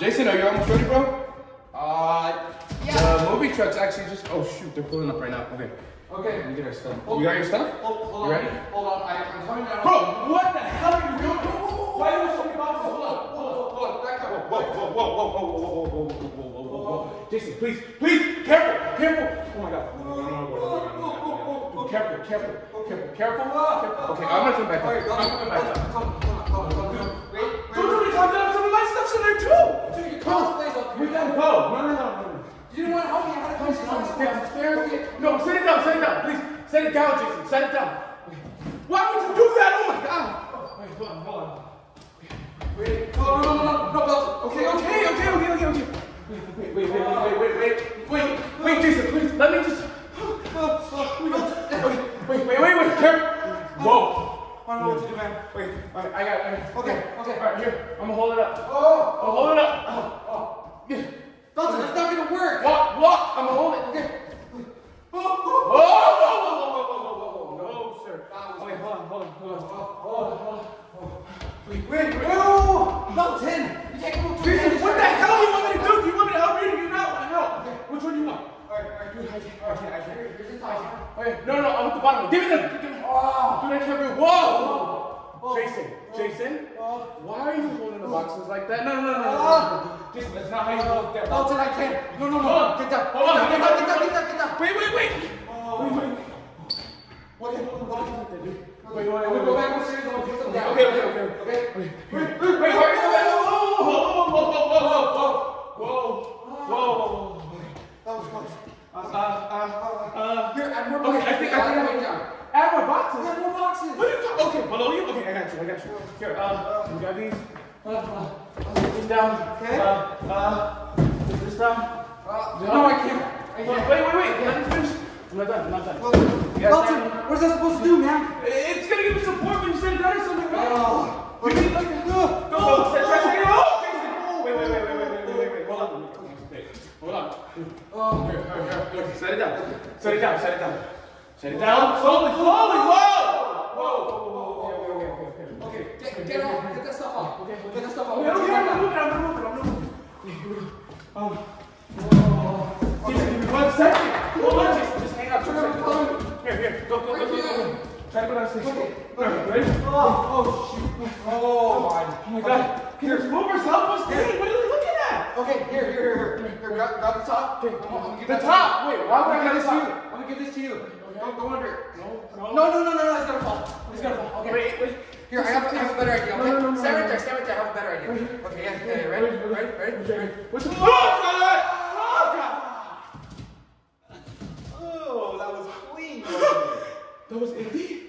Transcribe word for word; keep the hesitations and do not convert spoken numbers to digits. Jason, are you almost ready, bro? Uh, yeah. The movie truck's actually just, oh shoot, they're pulling up right now. Okay. Okay. Let me get our stuff. Hold, you got your stuff? Hold, hold you on. Ready? Hold on. I, I'm coming down. Bro, what the hell are you doing? Why are you talking about this? Hold on. Hold on. Hold on. Back up. Whoa, whoa, whoa, whoa, whoa, whoa, whoa, whoa, whoa, whoa, whoa, whoa. Jason, please, please, careful, careful. Oh my God. No, no, no, no, no. Careful, careful, careful, careful. Okay, I'm gonna come back up. I'm gonna come back up. Come, come, come, come, come. Wait, wait. We gotta go. No, no, no, no. You didn't want to help me. I had to come down the stairs. Stairs. No, sit it down. Sit it down. Please. Sit it down, Jason. Sit it down. Okay. Why would you do that? Oh my God. Oh, wait, hold on. Hold on. Wait. Wait. Hold on. No, no, no, no, no. Okay, okay, okay, okay, okay, okay. Wait, wait, wait, wait, wait, wait, wait, wait, wait, Jason. Please, let me just. Okay. Wait, wait, wait, wait. Careful. Whoa. I don't know what to do, man. Wait. All right, I got it. Okay, okay. All right, here. I'm gonna hold it up. Oh. I'm holding it up. Oh. Oh. Yeah. Dalton, that's not gonna work. Walk, walk. I'm gonna hold it. Okay. Oh, oh, oh, oh, oh, oh, oh, oh, oh, no, sir. Wait, hold on, hold on, hold on, hold on, hold on, hold on. Wait, wait, wait. Oh, Dalton, you can't go too fast. What the hell do you want me to do? Do you want me to help you? Do you not want to help? Okay, which one do you want? All right, all right, dude, I can't, I can't, I can't. Here's the top. Okay, no, no, I'm at the bottom. Give me them. Give me them. Oh, dude, I can't move. Whoa. Oh, Jason, oh, Jason, oh, why are you holding the boxes like that? No, no, no, no, oh, no. Jason, that's not how you hold that. Dalton, I can't. No, no, no. Hold on. Get down. Hold on. Get down. Get down. Get down. Get down. Wait, wait, wait. Oh. Wait, wait. What happened? What happened with that, dude? Wait, wait, wait. We'll go back upstairs and we'll get some down. Okay, okay, okay, okay. Wait, wait, wait. Wait, wait, wait. Whoa, whoa, whoa, whoa, whoa, whoa, whoa, whoa. That was close. Uh, uh, uh, uh. Here, add more boxes. Okay, I think I can get down. Add more boxes. Add more boxes. What are you talking? Okay, below you. Okay, I got you. I got you. Here, uh, you got these. Uh, uh, put these down. Okay. Uh, uh, put this down. Uh, no, no, I can't. I can't. Wait, wait, wait. Let me finish. I'm not done. I'm not done. Dalton, what is that supposed to do, man? It's gonna give me support when you sit down or something, right? Oh. You need like a no. No. Try to get it off. Wait, wait, wait, wait, wait, wait, wait, wait. Hold on. Wait. Hold on. Oh. Here, here, here. Set it down. Set it down. Set it down. Set it down. Slowly, slowly. Whoa! Whoa! Okay, okay, okay, okay. Okay, get, get off. Get that stuff off. Okay, get that stuff off. Okay, okay, I'm moving. I'm moving. I'm moving. Um. Whoa. Just give me one second. Hold on. Just, just hang up. Here, here. Go, go, go, go, go. Try to go downstairs. Okay. Ready? Oh, shoot. Oh my. Oh my God. Here's movers. Help us, dude. What are you looking at? Okay. Here, here, here, here. Here, grab, grab the top. Okay. The top. Wait. Why would I grab this to you? I'm gonna give this to you. Don't go under it. No, no, no, no, no, it's gonna fall. It's gonna fall. Okay, wait, wait. Here, I have, I have a better idea. Okay, no, no, no, stand right there, stand right there. I have a better idea. Okay, yeah, yeah, yeah. Ready? Ready? Ready? Ready? What's the oh, God! Oh, God! Oh, that was clean. That was empty?